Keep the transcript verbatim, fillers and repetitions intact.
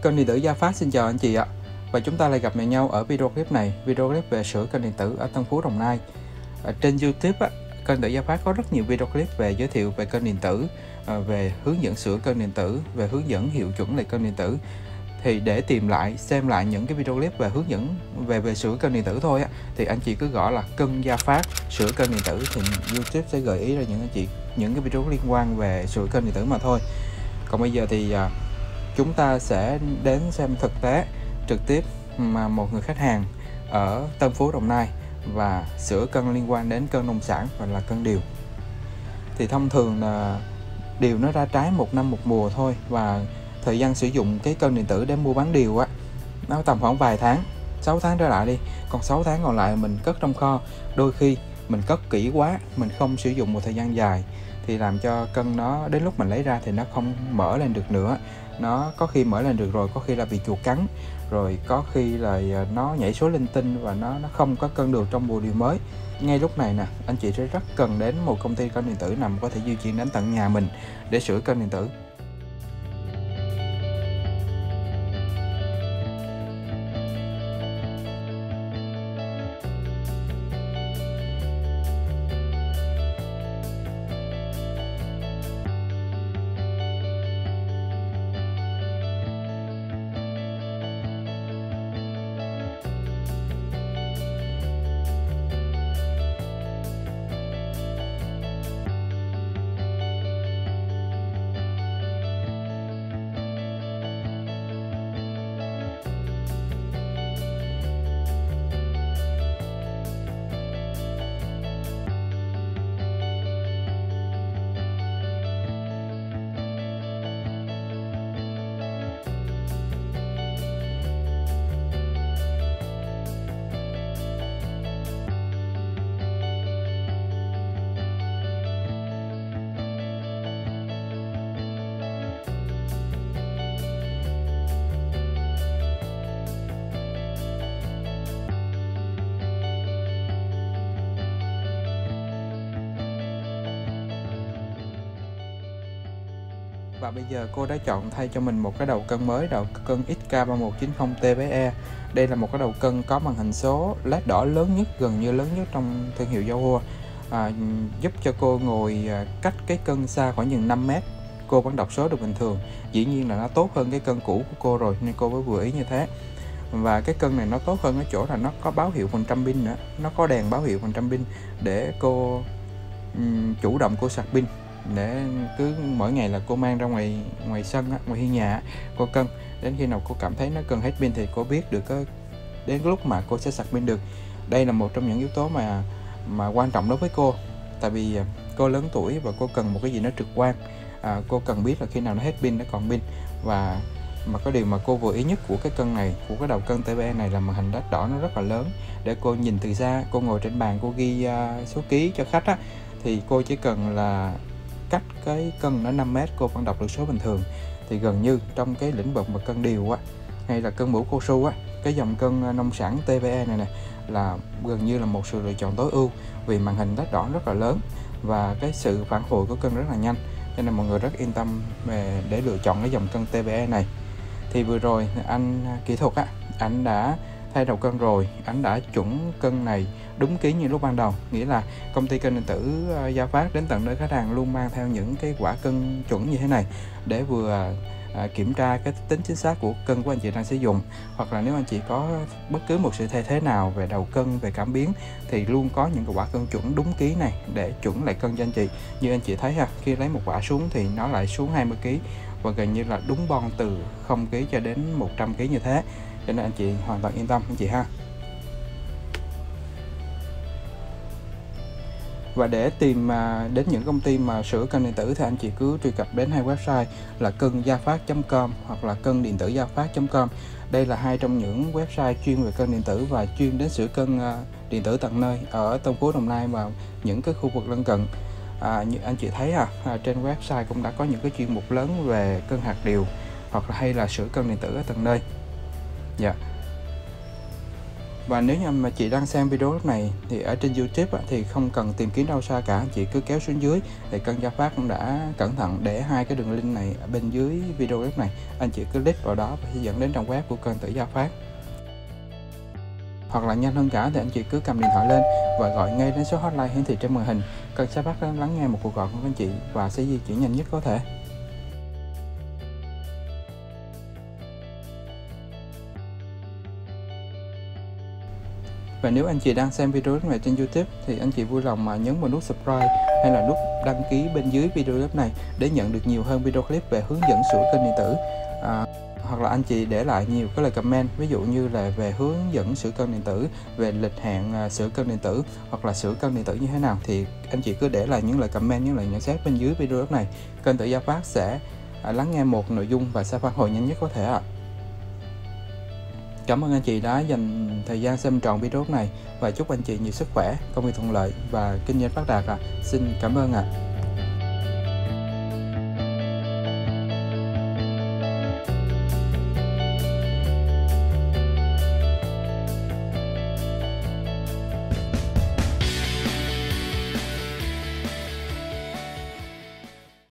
Cân Điện Tử Gia Phát xin chào anh chị ạ. Và chúng ta lại gặp lại nhau ở video clip này, video clip về sửa cân điện tử ở Tân Phú, Đồng Nai. Ở trên YouTube á, Cân Điện Tử Gia Phát có rất nhiều video clip về giới thiệu về cân điện tử, về hướng dẫn sửa cân điện tử, về hướng dẫn hiệu chuẩn lại cân điện tử. Thì để tìm lại, xem lại những cái video clip về hướng dẫn về về sửa cân điện tử thôi á, thì anh chị cứ gõ là Cân Gia Phát sửa cân điện tử thì YouTube sẽ gợi ý ra những anh chị những cái video liên quan về sửa cân điện tử mà thôi. Còn bây giờ thì chúng ta sẽ đến xem thực tế trực tiếp mà một người khách hàng ở Tân Phú, Đồng Nai và sửa cân liên quan đến cân nông sản và là cân điều. Thì thông thường là điều nó ra trái một năm một mùa thôi, và thời gian sử dụng cái cân điện tử để mua bán điều á, nó tầm khoảng vài tháng, sáu tháng trở lại đi. Còn sáu tháng còn lại mình cất trong kho. Đôi khi mình cất kỹ quá, mình không sử dụng một thời gian dài thì làm cho cân nó đến lúc mình lấy ra thì nó không mở lên được nữa. Nó có khi mở lên được rồi, có khi là bị chuột cắn, rồi có khi là nó nhảy số linh tinh và nó nó không có cân được trong mùa điều mới. Ngay lúc này nè, anh chị sẽ rất cần đến một công ty cân điện tử nằm có thể di chuyển đến tận nhà mình để sửa cân điện tử. Và bây giờ cô đã chọn thay cho mình một cái đầu cân mới, đầu cân X K ba một chín không T B E. Đây là một cái đầu cân có màn hình số led đỏ lớn nhất, gần như lớn nhất trong thương hiệu Joua, à, giúp cho cô ngồi cách cái cân xa khoảng chừng năm mét, cô vẫn đọc số được bình thường. Dĩ nhiên là nó tốt hơn cái cân cũ của cô rồi nên cô mới vừa ý như thế. Và cái cân này nó tốt hơn ở chỗ là nó có báo hiệu phần trăm pin nữa, nó có đèn báo hiệu phần trăm pin để cô um, chủ động cô sạc pin, để cứ mỗi ngày là cô mang ra ngoài ngoài sân á, ngoài hiên nhà cô cân, đến khi nào cô cảm thấy nó cần hết pin thì cô biết được có, đến lúc mà cô sẽ sạc pin được. Đây là một trong những yếu tố mà mà quan trọng đối với cô, tại vì cô lớn tuổi và cô cần một cái gì nó trực quan, à, cô cần biết là khi nào nó hết pin, nó còn pin. Và mà có điều mà cô vừa ý nhất của cái cân này, của cái đầu cân T B E này là màn hình đắt đỏ nó rất là lớn, để cô nhìn từ xa, cô ngồi trên bàn cô ghi uh, số ký cho khách á, thì cô chỉ cần là cách cái cân nó năm mét cô vẫn đọc được số bình thường. Thì gần như trong cái lĩnh vực mà cân điều á, hay là cân mũ cao su á, cái dòng cân nông sản T B E này nè là gần như là một sự lựa chọn tối ưu, vì màn hình đắt đỏ rất là lớn và cái sự phản hồi của cân rất là nhanh, nên là mọi người rất yên tâm về để lựa chọn cái dòng cân T B E này. Thì vừa rồi anh kỹ thuật á, anh đã thay đầu cân rồi, anh đã chuẩn cân này đúng ký như lúc ban đầu, nghĩa là công ty cân điện tử Gia Phát đến tận nơi khách hàng luôn mang theo những cái quả cân chuẩn như thế này để vừa kiểm tra cái tính chính xác của cân của anh chị đang sử dụng, hoặc là nếu anh chị có bất cứ một sự thay thế nào về đầu cân, về cảm biến thì luôn có những cái quả cân chuẩn đúng ký này để chuẩn lại cân cho anh chị. Như anh chị thấy ha, khi lấy một quả xuống thì nó lại xuống hai mươi ký và gần như là đúng bon từ không ký cho đến một trăm ký như thế, cho nên anh chị hoàn toàn yên tâm anh chị ha. Và để tìm đến những công ty mà sửa cân điện tử thì anh chị cứ truy cập đến hai website là cân gia phát chấm com hoặc là cân điện tử gia phát chấm com. Đây là hai trong những website chuyên về cân điện tử và chuyên đến sửa cân điện tử tận nơi ở Tân Phú, Đồng Nai và những cái khu vực lân cận. À, như anh chị thấy à, à, trên website cũng đã có những cái chuyên mục lớn về cân hạt điều hoặc là hay là sửa cân điện tử ở tận nơi. Dạ. Và nếu như mà chị đang xem video lúc này thì ở trên YouTube thì không cần tìm kiếm đâu xa cả, chị cứ kéo xuống dưới thì Cân Gia Phát cũng đã cẩn thận để hai cái đường link này ở bên dưới video lúc này, anh chị cứ click vào đó và sẽ dẫn đến trang web của Cân Tử Gia Phát. Hoặc là nhanh hơn cả thì anh chị cứ cầm điện thoại lên và gọi ngay đến số hotline hiển thị trên màn hình. Cân Gia Phát lắng nghe một cuộc gọi của anh chị và sẽ di chuyển nhanh nhất có thể. Và nếu anh chị đang xem video này trên YouTube thì anh chị vui lòng mà nhấn vào nút subscribe hay là nút đăng ký bên dưới video clip này để nhận được nhiều hơn video clip về hướng dẫn sửa kênh điện tử. À, hoặc là anh chị để lại nhiều cái lời comment, ví dụ như là về hướng dẫn sửa cân điện tử, về lịch hẹn sửa cân điện tử hoặc là sửa cân điện tử như thế nào, thì anh chị cứ để lại những lời comment, những lời nhận xét bên dưới video clip này. Cân Tử Gia Phát sẽ lắng nghe một nội dung và sẽ phản hồi nhanh nhất có thể ạ. À. Cảm ơn anh chị đã dành thời gian xem trọn video này và chúc anh chị nhiều sức khỏe, công việc thuận lợi và kinh doanh phát đạt ạ. À. Xin cảm ơn ạ. À.